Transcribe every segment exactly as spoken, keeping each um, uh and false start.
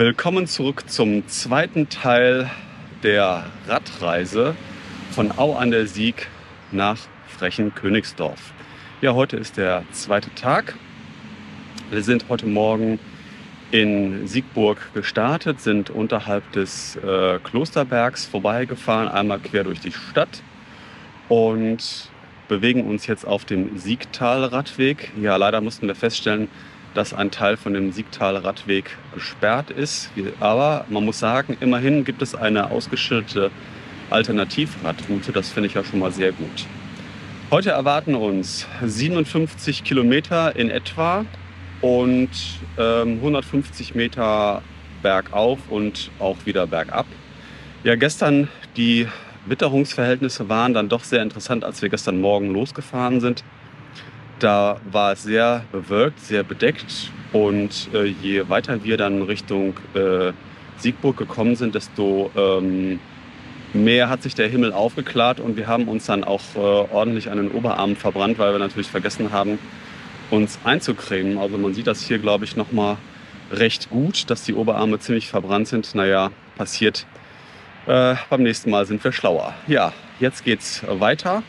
Willkommen zurück zum zweiten Teil der Radreise von Au an der Sieg nach Frechenkönigsdorf. Ja, heute ist der zweite Tag. Wir sind heute Morgen in Siegburg gestartet, sind unterhalb des äh, Klosterbergs vorbeigefahren, einmal quer durch die Stadt und bewegen uns jetzt auf dem Siegtalradweg. Ja, leider mussten wir feststellen, dass ein Teil von dem Siegtalradweg gesperrt ist. Aber man muss sagen, immerhin gibt es eine ausgeschilderte Alternativradroute. Das finde ich ja schon mal sehr gut. Heute erwarten uns siebenundfünfzig Kilometer in etwa und ähm, hundertfünfzig Meter bergauf und auch wieder bergab. Ja, gestern die Witterungsverhältnisse waren dann doch sehr interessant, als wir gestern Morgen losgefahren sind. Da war es sehr bewölkt, sehr bedeckt und äh, je weiter wir dann Richtung äh, Siegburg gekommen sind, desto ähm, mehr hat sich der Himmel aufgeklärt und wir haben uns dann auch äh, ordentlich an den Oberarmen verbrannt, weil wir natürlich vergessen haben, uns einzucremen. Also man sieht das hier, glaube ich, nochmal recht gut, dass die Oberarme ziemlich verbrannt sind. Naja, passiert. Äh, beim nächsten Mal sind wir schlauer. Ja, jetzt geht's weiter.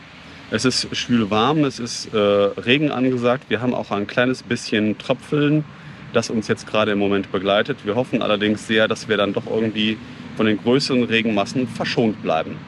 Es ist schwül warm, es ist äh, Regen angesagt. Wir haben auch ein kleines bisschen Tröpfeln, das uns jetzt gerade im Moment begleitet. Wir hoffen allerdings sehr, dass wir dann doch irgendwie von den größeren Regenmassen verschont bleiben.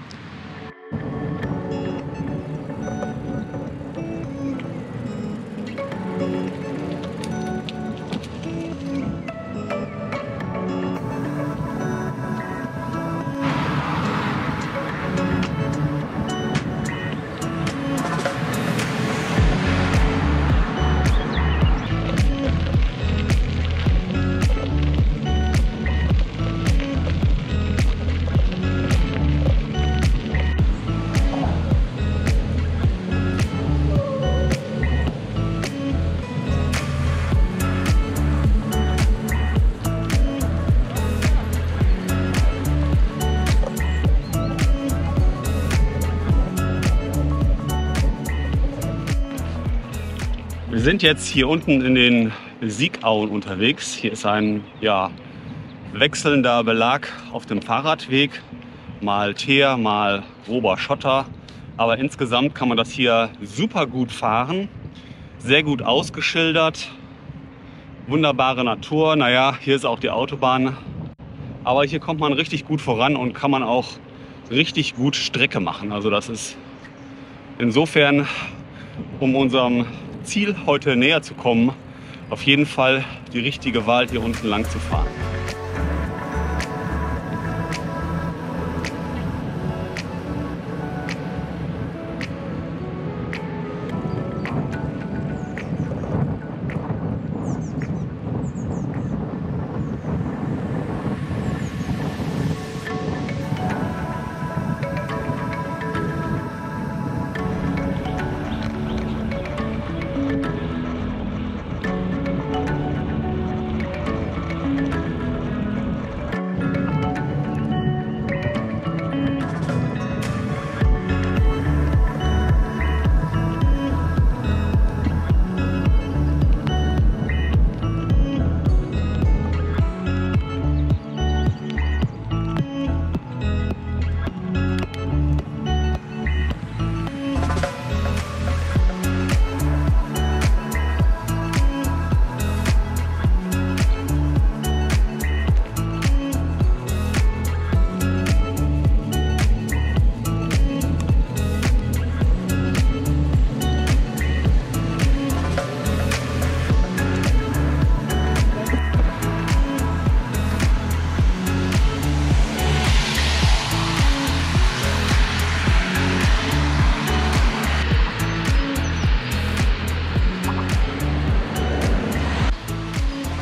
Wir sind jetzt hier unten in den Siegauen unterwegs. Hier ist ein ja, wechselnder Belag auf dem Fahrradweg. Mal Teer, mal grober Schotter. Aber insgesamt kann man das hier super gut fahren. Sehr gut ausgeschildert. Wunderbare Natur. Naja, hier ist auch die Autobahn. Aber hier kommt man richtig gut voran und kann man auch richtig gut Strecke machen. Also das ist insofern um unserem Ziel heute näher zu kommen, auf jeden Fall die richtige Wahl, hier unten lang zu fahren.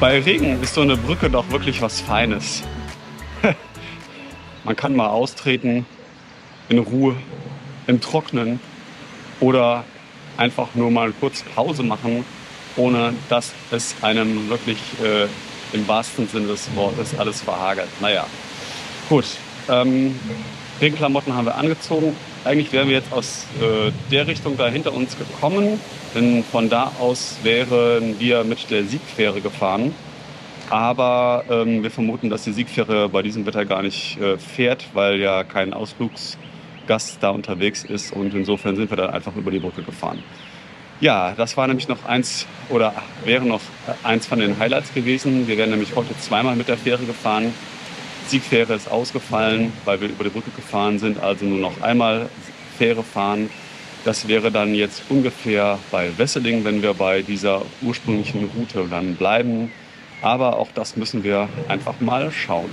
Bei Regen ist so eine Brücke doch wirklich was Feines. Man kann mal austreten, in Ruhe, im Trocknen oder einfach nur mal kurz Pause machen, ohne dass es einem wirklich äh, im wahrsten Sinne des Wortes alles verhagelt. Naja, gut. Ähm, Regenklamotten haben wir angezogen. Eigentlich wären wir jetzt aus äh, der Richtung da hinter uns gekommen, denn von da aus wären wir mit der Siegfähre gefahren. Aber ähm, wir vermuten, dass die Siegfähre bei diesem Wetter gar nicht äh, fährt, weil ja kein Ausflugsgast da unterwegs ist. Und insofern sind wir dann einfach über die Brücke gefahren. Ja, das war nämlich noch eins oder wäre noch eins von den Highlights gewesen. Wir wären nämlich heute zweimal mit der Fähre gefahren. Siegfähre ist ausgefallen, weil wir über die Brücke gefahren sind, also nur noch einmal Fähre fahren. Das wäre dann jetzt ungefähr bei Wesseling, wenn wir bei dieser ursprünglichen Route dann bleiben. Aber auch das müssen wir einfach mal schauen.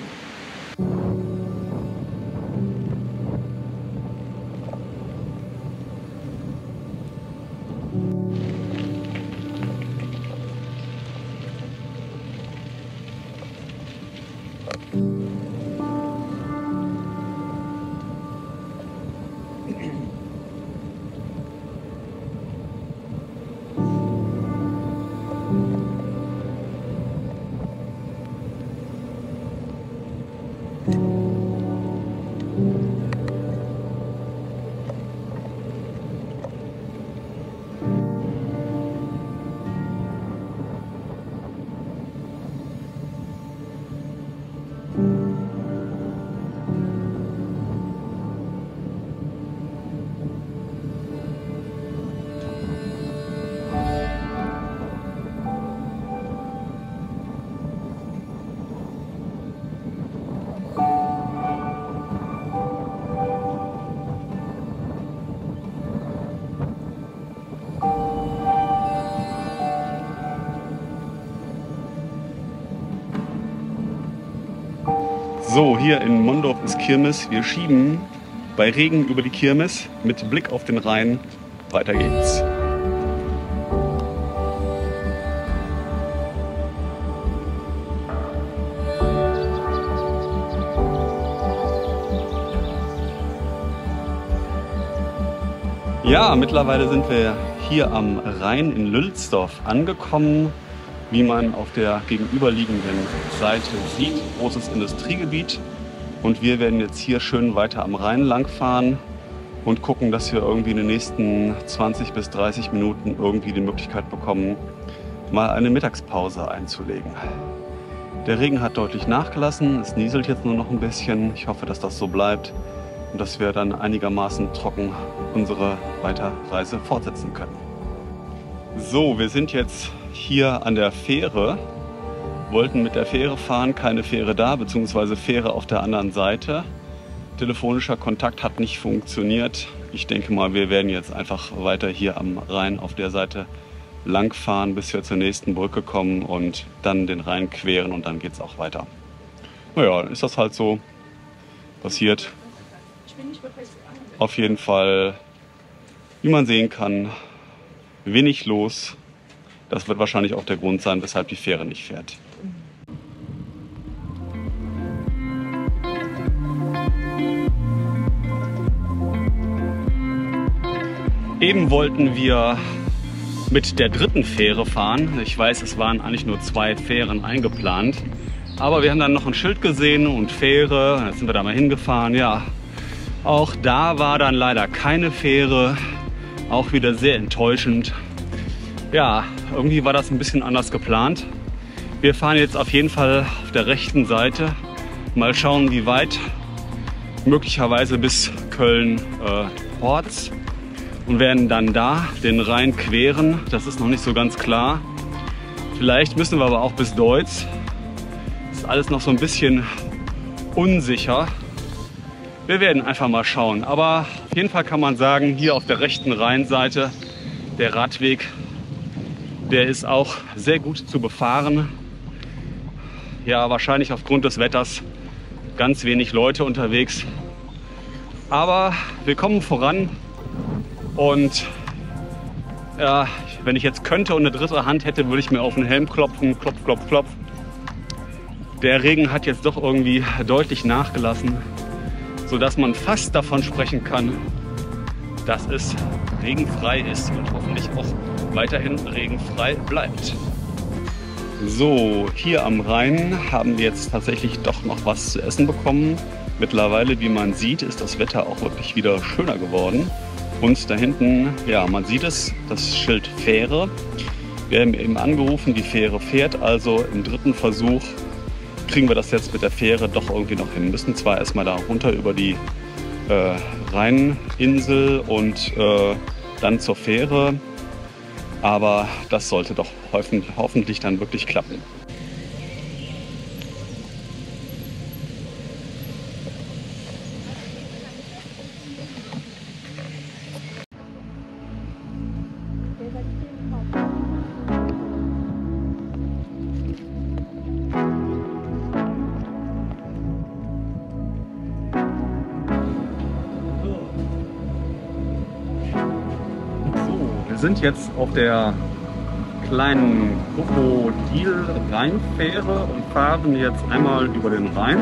So, hier in Mondorf ist Kirmes. Wir schieben bei Regen über die Kirmes mit Blick auf den Rhein. Weiter geht's. Ja, mittlerweile sind wir hier am Rhein in Lülsdorf angekommen. Wie man auf der gegenüberliegenden Seite sieht, großes Industriegebiet. Und wir werden jetzt hier schön weiter am Rhein langfahren und gucken, dass wir irgendwie in den nächsten zwanzig bis dreißig Minuten irgendwie die Möglichkeit bekommen, mal eine Mittagspause einzulegen. Der Regen hat deutlich nachgelassen, es nieselt jetzt nur noch ein bisschen. Ich hoffe, dass das so bleibt und dass wir dann einigermaßen trocken unsere Weiterreise fortsetzen können. So, wir sind jetzt hier an der Fähre, wollten mit der Fähre fahren, keine Fähre da, beziehungsweise Fähre auf der anderen Seite. Telefonischer Kontakt hat nicht funktioniert. Ich denke mal, wir werden jetzt einfach weiter hier am Rhein auf der Seite langfahren, bis wir zur nächsten Brücke kommen und dann den Rhein queren und dann geht es auch weiter. Naja, ist das halt so passiert. Auf jeden Fall, wie man sehen kann, wenig los. Das wird wahrscheinlich auch der Grund sein, weshalb die Fähre nicht fährt. Eben wollten wir mit der dritten Fähre fahren. Ich weiß, es waren eigentlich nur zwei Fähren eingeplant. Aber wir haben dann noch ein Schild gesehen und Fähre. Dann sind wir da mal hingefahren. Ja, auch da war dann leider keine Fähre. Auch wieder sehr enttäuschend. Ja, irgendwie war das ein bisschen anders geplant. Wir fahren jetzt auf jeden Fall auf der rechten Seite. Mal schauen, wie weit. Möglicherweise bis Köln-Porz. Äh, und werden dann da den Rhein queren. Das ist noch nicht so ganz klar. Vielleicht müssen wir aber auch bis Deutz. Ist alles noch so ein bisschen unsicher. Wir werden einfach mal schauen. Aber auf jeden Fall kann man sagen, hier auf der rechten Rheinseite der Radweg. Der ist auch sehr gut zu befahren. Ja, wahrscheinlich aufgrund des Wetters ganz wenig Leute unterwegs. Aber wir kommen voran. Und ja, wenn ich jetzt könnte und eine dritte Hand hätte, würde ich mir auf den Helm klopfen. Klopf, klopf, klopf. Der Regen hat jetzt doch irgendwie deutlich nachgelassen, sodass man fast davon sprechen kann, dass es regenfrei ist und hoffentlich auch weiterhin regenfrei bleibt. So, hier am Rhein haben wir jetzt tatsächlich doch noch was zu essen bekommen. Mittlerweile, wie man sieht, ist das Wetter auch wirklich wieder schöner geworden. Und da hinten, ja, man sieht es, das Schild Fähre. Wir haben eben angerufen, die Fähre fährt, also im dritten Versuch kriegen wir das jetzt mit der Fähre doch irgendwie noch hin. Wir müssen zwar erstmal da runter über die äh, Rheininsel und äh, dann zur Fähre, aber das sollte doch hoffentlich, hoffentlich dann wirklich klappen. Wir sind jetzt auf der kleinen Krokodil-Rheinfähre und fahren jetzt einmal über den Rhein.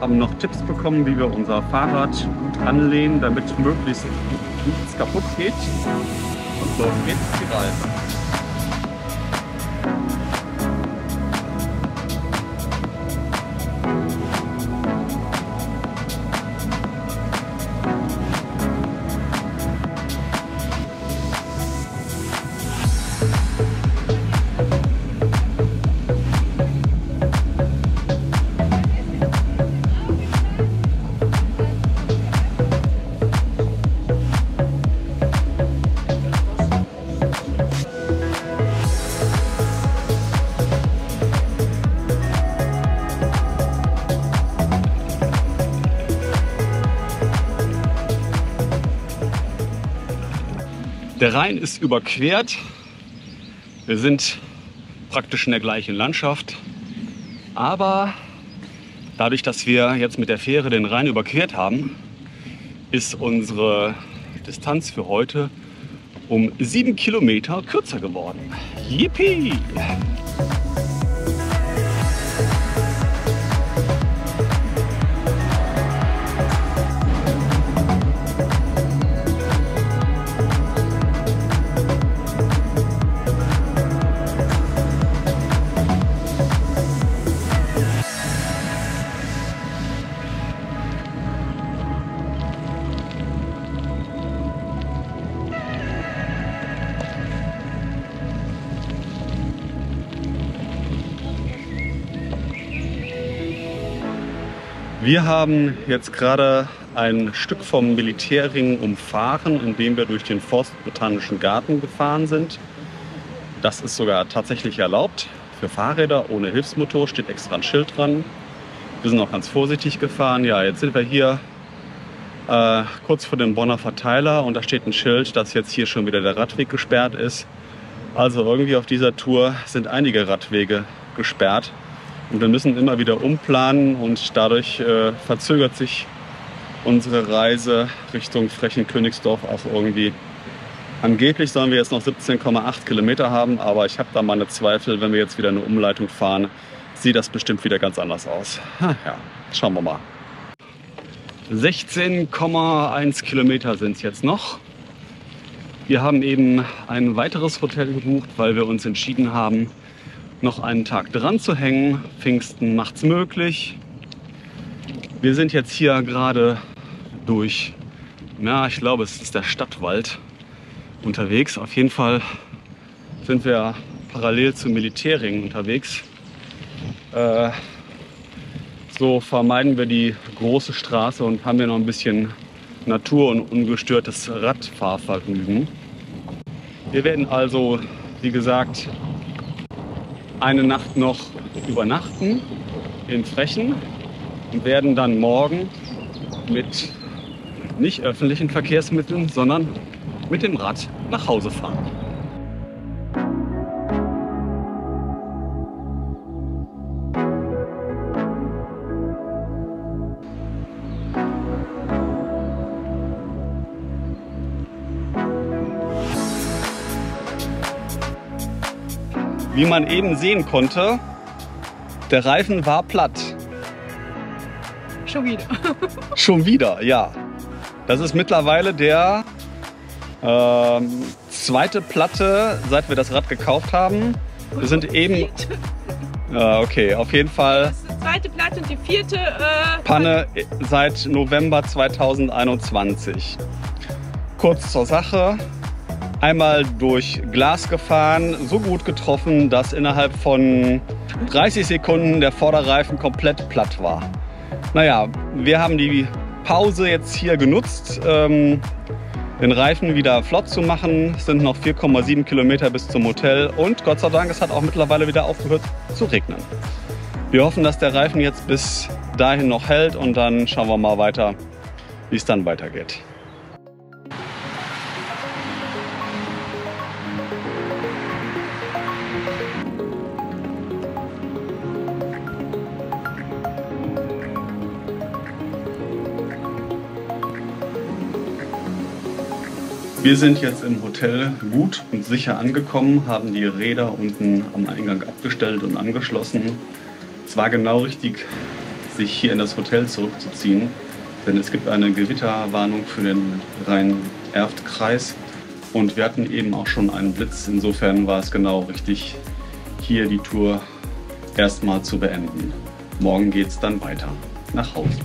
Haben noch Tipps bekommen, wie wir unser Fahrrad gut anlehnen, damit möglichst nichts kaputt geht. Und los geht's die Reise. Der Rhein ist überquert. Wir sind praktisch in der gleichen Landschaft. Aber dadurch, dass wir jetzt mit der Fähre den Rhein überquert haben, ist unsere Distanz für heute um sieben Kilometer kürzer geworden. Yippie! Wir haben jetzt gerade ein Stück vom Militärring umfahren, indem wir durch den Forstbotanischen Garten gefahren sind. Das ist sogar tatsächlich erlaubt. Für Fahrräder ohne Hilfsmotor steht extra ein Schild dran. Wir sind auch ganz vorsichtig gefahren. Ja, jetzt sind wir hier äh, kurz vor dem Bonner Verteiler und da steht ein Schild, dass jetzt hier schon wieder der Radweg gesperrt ist. Also irgendwie auf dieser Tour sind einige Radwege gesperrt. Und wir müssen immer wieder umplanen und dadurch äh, verzögert sich unsere Reise Richtung Frechenkönigsdorf auch irgendwie. Angeblich sollen wir jetzt noch siebzehn Komma acht Kilometer haben, aber ich habe da meine Zweifel, wenn wir jetzt wieder eine Umleitung fahren, sieht das bestimmt wieder ganz anders aus. Ha, ja, schauen wir mal. sechzehn Komma eins Kilometer sind es jetzt noch. Wir haben eben ein weiteres Hotel gebucht, weil wir uns entschieden haben, noch einen Tag dran zu hängen. Pfingsten macht's möglich. Wir sind jetzt hier gerade durch, na, ich glaube, es ist der Stadtwald unterwegs. Auf jeden Fall sind wir parallel zum Militärring unterwegs. Äh, so vermeiden wir die große Straße und haben hier noch ein bisschen Natur und ungestörtes Radfahrvergnügen. Wir werden also, wie gesagt, eine Nacht noch übernachten in Frechen und werden dann morgen mit nicht öffentlichen Verkehrsmitteln, sondern mit dem Rad nach Hause fahren. Wie man eben sehen konnte, der Reifen war platt. Schon wieder. Schon wieder, ja. Das ist mittlerweile der äh, zweite Platte, seit wir das Rad gekauft haben. Wir sind eben... Äh, okay, auf jeden Fall... Das ist die zweite Platte und die vierte... Äh, Panne seit November zweitausendeinundzwanzig. Kurz zur Sache. einmal durch Glas gefahren, so gut getroffen, dass innerhalb von dreißig Sekunden der Vorderreifen komplett platt war. Naja, wir haben die Pause jetzt hier genutzt, ähm, den Reifen wieder flott zu machen. Es sind noch vier Komma sieben Kilometer bis zum Hotel und Gott sei Dank, es hat auch mittlerweile wieder aufgehört zu regnen. Wir hoffen, dass der Reifen jetzt bis dahin noch hält und dann schauen wir mal weiter, wie es dann weitergeht. Wir sind jetzt im Hotel gut und sicher angekommen, haben die Räder unten am Eingang abgestellt und angeschlossen. Es war genau richtig, sich hier in das Hotel zurückzuziehen, denn es gibt eine Gewitterwarnung für den Rhein-Erft-Kreis und wir hatten eben auch schon einen Blitz. Insofern war es genau richtig, hier die Tour erstmal zu beenden. Morgen geht es dann weiter nach Hause.